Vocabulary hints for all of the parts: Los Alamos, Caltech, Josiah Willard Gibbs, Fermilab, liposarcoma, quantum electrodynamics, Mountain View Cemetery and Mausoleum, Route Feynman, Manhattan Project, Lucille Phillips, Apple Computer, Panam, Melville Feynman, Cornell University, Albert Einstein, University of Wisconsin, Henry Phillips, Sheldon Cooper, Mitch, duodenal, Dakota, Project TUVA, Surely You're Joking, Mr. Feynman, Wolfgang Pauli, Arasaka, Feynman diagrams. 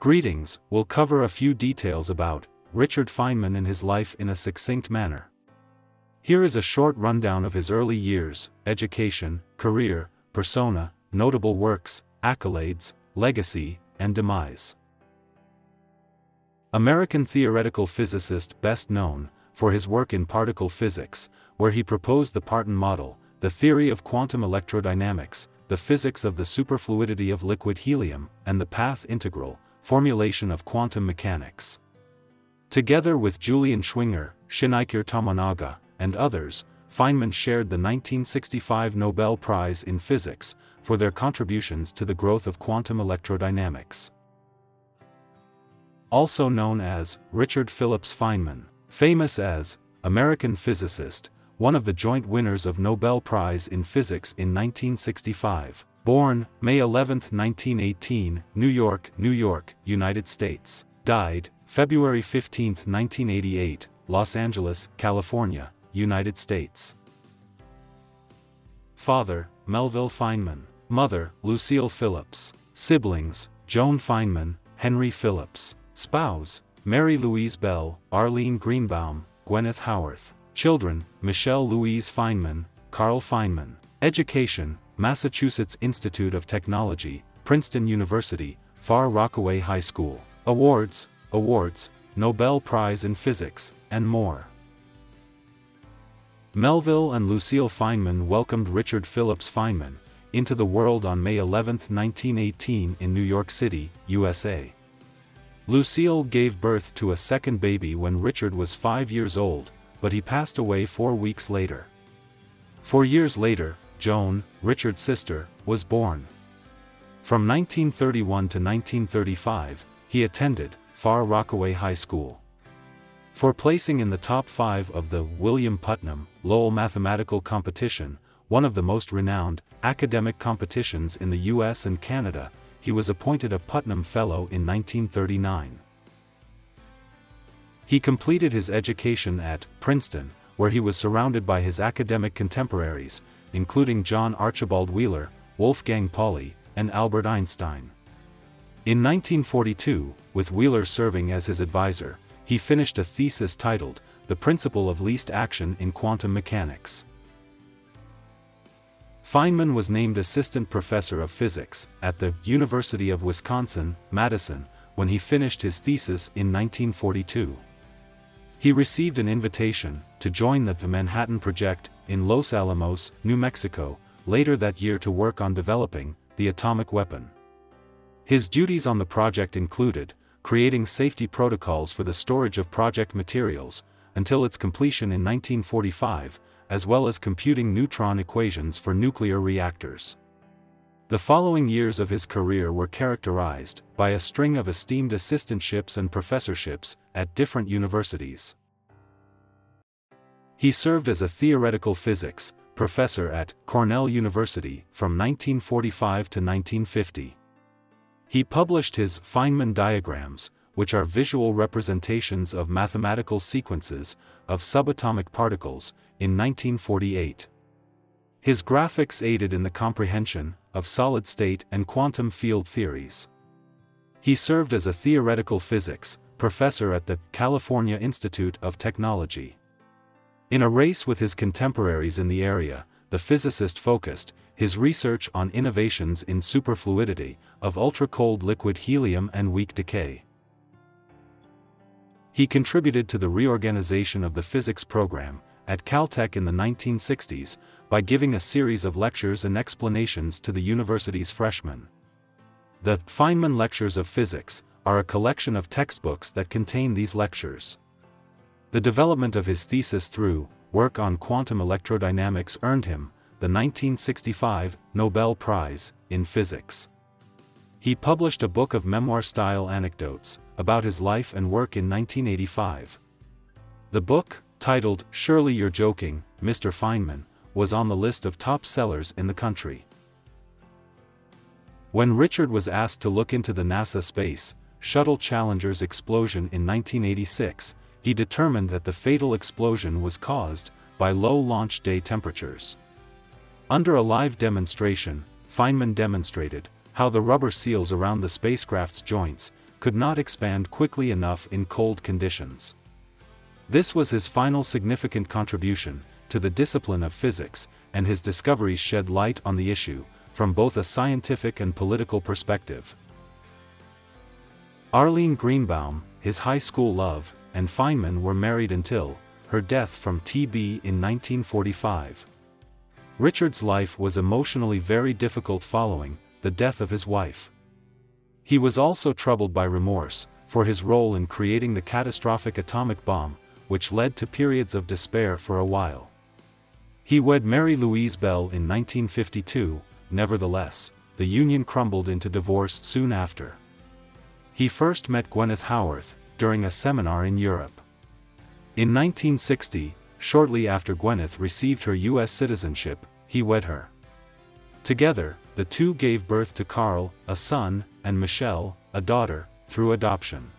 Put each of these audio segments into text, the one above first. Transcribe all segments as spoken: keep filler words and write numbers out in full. Greetings, we'll cover a few details about Richard Feynman and his life in a succinct manner. Here is a short rundown of his early years, education, career, persona, notable works, accolades, legacy, and demise. American theoretical physicist best known for his work in particle physics, where he proposed the Parton model, the theory of quantum electrodynamics, the physics of the superfluidity of liquid helium, and the path integral formulation of quantum mechanics. Together with Julian Schwinger, Shin'ichiro Tomonaga, and others, Feynman shared the nineteen sixty-five Nobel Prize in Physics for their contributions to the growth of quantum electrodynamics. Also known as Richard Phillips Feynman, famous as American physicist, one of the joint winners of Nobel Prize in Physics in nineteen sixty-five, born May eleventh nineteen eighteen, New York, New York, United States, died February fifteenth nineteen eighty-eight, Los Angeles, California, United States. Father, Melville Feynman, mother, Lucille Phillips, siblings, Joan Feynman, Henry Phillips, spouse, Mary Louise Bell, Arline Greenbaum, Gwyneth Howarth. Children, Michelle Louise Feynman, Carl Feynman. Education, Massachusetts Institute of Technology, Princeton University, Far Rockaway High School. Awards, awards, Nobel Prize in Physics, and more. Melville and Lucille Feynman welcomed Richard Phillips Feynman into the world on May eleventh nineteen eighteen in New York City, U S A. Lucille gave birth to a second baby when Richard was five years old, but he passed away four weeks later. Four years later, Joan, Richard's sister, was born. From nineteen thirty-one to nineteen thirty-five, he attended Far Rockaway High School. For placing in the top five of the William Putnam Lowell Mathematical Competition, one of the most renowned academic competitions in the U S and Canada, he was appointed a Putnam Fellow in nineteen thirty-nine. He completed his education at Princeton, where he was surrounded by his academic contemporaries, including John Archibald Wheeler, Wolfgang Pauli, and Albert Einstein. In nineteen forty-two, with Wheeler serving as his advisor, he finished a thesis titled, The Principle of Least Action in Quantum Mechanics. Feynman was named Assistant Professor of Physics at the University of Wisconsin, Madison, when he finished his thesis in nineteen forty-two. He received an invitation to join the Manhattan Project in Los Alamos, New Mexico, later that year to work on developing the atomic weapon. His duties on the project included creating safety protocols for the storage of project materials until its completion in nineteen forty-five, as well as computing neutron equations for nuclear reactors. The following years of his career were characterized by a string of esteemed assistantships and professorships at different universities. He served as a theoretical physics professor at Cornell University from nineteen forty-five to nineteen fifty. He published his Feynman diagrams, which are visual representations of mathematical sequences of subatomic particles, in nineteen forty-eight. His graphics aided in the comprehension of solid-state and quantum field theories. He served as a theoretical physics professor at the California Institute of Technology. In a race with his contemporaries in the area, the physicist focused his research on innovations in superfluidity of ultra-cold liquid helium and weak decay. He contributed to the reorganization of the physics program at Caltech in the nineteen sixties, by giving a series of lectures and explanations to the university's freshmen. The Feynman Lectures on Physics are a collection of textbooks that contain these lectures. The development of his thesis through work on quantum electrodynamics earned him the nineteen sixty-five Nobel Prize in Physics. He published a book of memoir-style anecdotes about his life and work in nineteen eighty-five. The book, titled, "Surely You're Joking, Mister Feynman," was on the list of top sellers in the country. When Richard was asked to look into the NASA Space Shuttle Challenger's explosion in nineteen eighty-six, he determined that the fatal explosion was caused by low launch day temperatures. Under a live demonstration, Feynman demonstrated how the rubber seals around the spacecraft's joints could not expand quickly enough in cold conditions. This was his final significant contribution to the discipline of physics, and his discoveries shed light on the issue from both a scientific and political perspective. Arline Greenbaum, his high school love, and Feynman were married until her death from T B in nineteen forty-five. Richard's life was emotionally very difficult following the death of his wife. He was also troubled by remorse for his role in creating the catastrophic atomic bomb, which led to periods of despair for a while. He wed Mary Louise Bell in nineteen fifty-two, nevertheless, the union crumbled into divorce soon after. He first met Gwyneth Howarth during a seminar in Europe. In nineteen sixty, shortly after Gwyneth received her U S citizenship, he wed her. Together, the two gave birth to Carl, a son, and Michelle, a daughter, through adoption.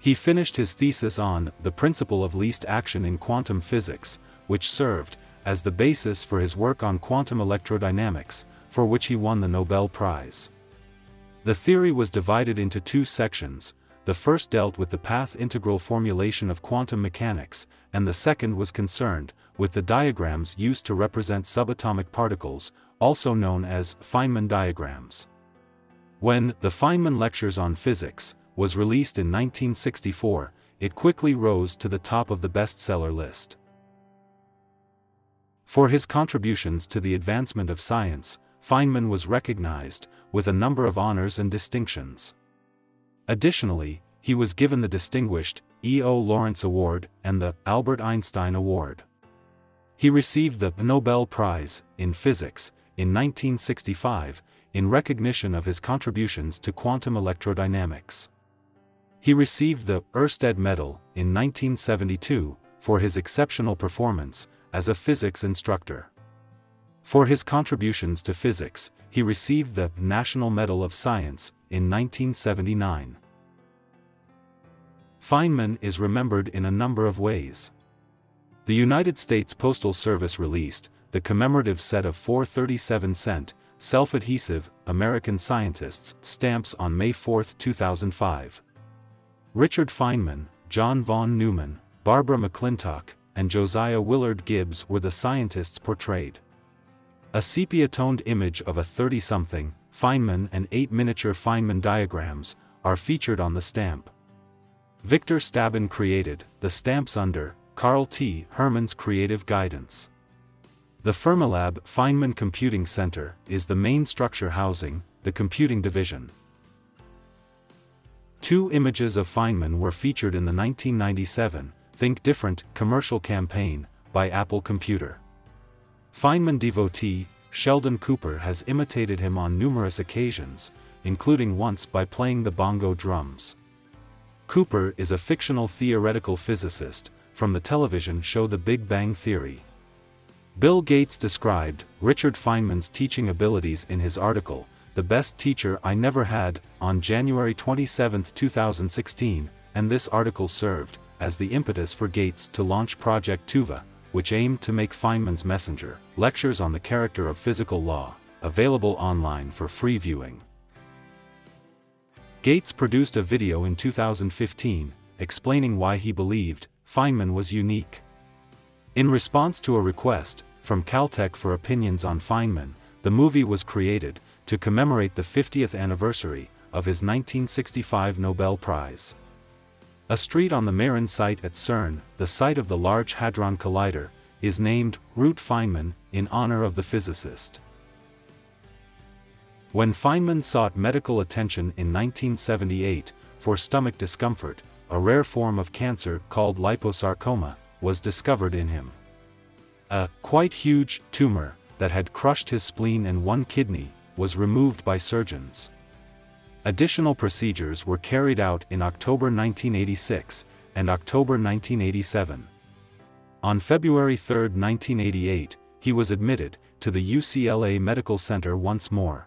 He finished his thesis on the principle of least action in quantum physics, which served as the basis for his work on quantum electrodynamics, for which he won the Nobel Prize. The theory was divided into two sections. The first dealt with the path integral formulation of quantum mechanics, and the second was concerned with the diagrams used to represent subatomic particles, also known as Feynman diagrams. When the Feynman Lectures on Physics was released in nineteen sixty-four, it quickly rose to the top of the bestseller list. For his contributions to the advancement of science, Feynman was recognized with a number of honors and distinctions. Additionally, he was given the distinguished E O Lawrence Award and the Albert Einstein Award. He received the Nobel Prize in Physics in nineteen sixty-five in recognition of his contributions to quantum electrodynamics. He received the Ørsted Medal in nineteen seventy-two for his exceptional performance as a physics instructor. For his contributions to physics, he received the National Medal of Science in nineteen seventy-nine. Feynman is remembered in a number of ways. The United States Postal Service released the commemorative set of four thirty-seven cent, self-adhesive, American Scientists stamps on May fourth two thousand five. Richard Feynman, John von Neumann, Barbara McClintock, and Josiah Willard Gibbs were the scientists portrayed. A sepia-toned image of a thirty-something Feynman and eight miniature Feynman diagrams are featured on the stamp. Victor Stabin created the stamps under Carl T. Herman's creative guidance. The Fermilab Feynman Computing Center is the main structure housing the computing division. Two images of Feynman were featured in the nineteen ninety-seven Think Different commercial campaign by Apple Computer. Feynman devotee, Sheldon Cooper has imitated him on numerous occasions, including once by playing the bongo drums. Cooper is a fictional theoretical physicist from the television show The Big Bang Theory. Bill Gates described Richard Feynman's teaching abilities in his article, "The Best Teacher I Never Had," on January twenty-seventh two thousand sixteen, and this article served as the impetus for Gates to launch Project Tuva, which aimed to make Feynman's messenger Lectures on the Character of Physical Law available online for free viewing. Gates produced a video in two thousand fifteen explaining why he believed Feynman was unique. In response to a request from Caltech for opinions on Feynman, the movie was created to commemorate the fiftieth anniversary of his nineteen sixty-five Nobel Prize. A street on the Marin site at CERN, the site of the Large Hadron Collider, is named Route Feynman in honor of the physicist. When Feynman sought medical attention in nineteen seventy-eight for stomach discomfort, a rare form of cancer called liposarcoma was discovered in him. A quite huge tumor that had crushed his spleen and one kidney was removed by surgeons. Additional procedures were carried out in October nineteen eighty-six and October nineteen eighty-seven. On February third nineteen eighty-eight, he was admitted to the U C L A Medical Center once more.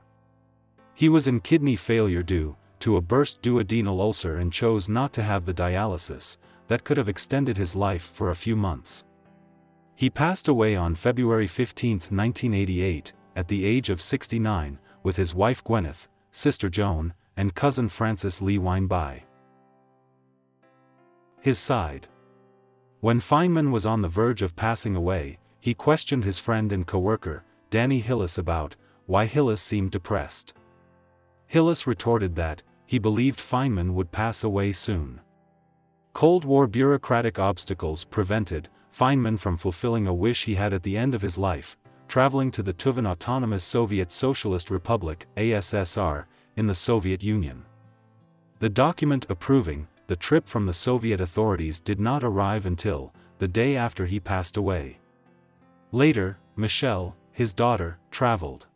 He was in kidney failure due to a burst duodenal ulcer and chose not to have the dialysis that could have extended his life for a few months. He passed away on February fifteenth nineteen eighty-eight, at the age of sixty-nine, with his wife Gwyneth, sister Joan, and cousin Francis Lee Weinby. His side. When Feynman was on the verge of passing away, he questioned his friend and co-worker, Danny Hillis, about why Hillis seemed depressed. Hillis retorted that he believed Feynman would pass away soon. Cold War bureaucratic obstacles prevented Feynman from fulfilling a wish he had at the end of his life, traveling to the Tuvan Autonomous Soviet Socialist Republic, A S S R, in the Soviet Union. The document approving the trip from the Soviet authorities did not arrive until the day after he passed away. Later, Michelle, his daughter, traveled.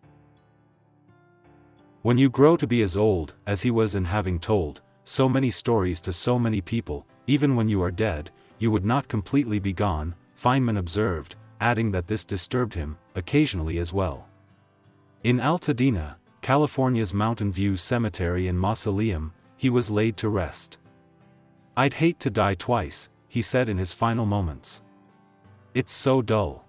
When you grow to be as old as he was and having told so many stories to so many people, even when you are dead, you would not completely be gone, Feynman observed, adding that this disturbed him occasionally as well. In Altadena, California's Mountain View Cemetery and Mausoleum, he was laid to rest. "I'd hate to die twice," he said in his final moments. "It's so dull.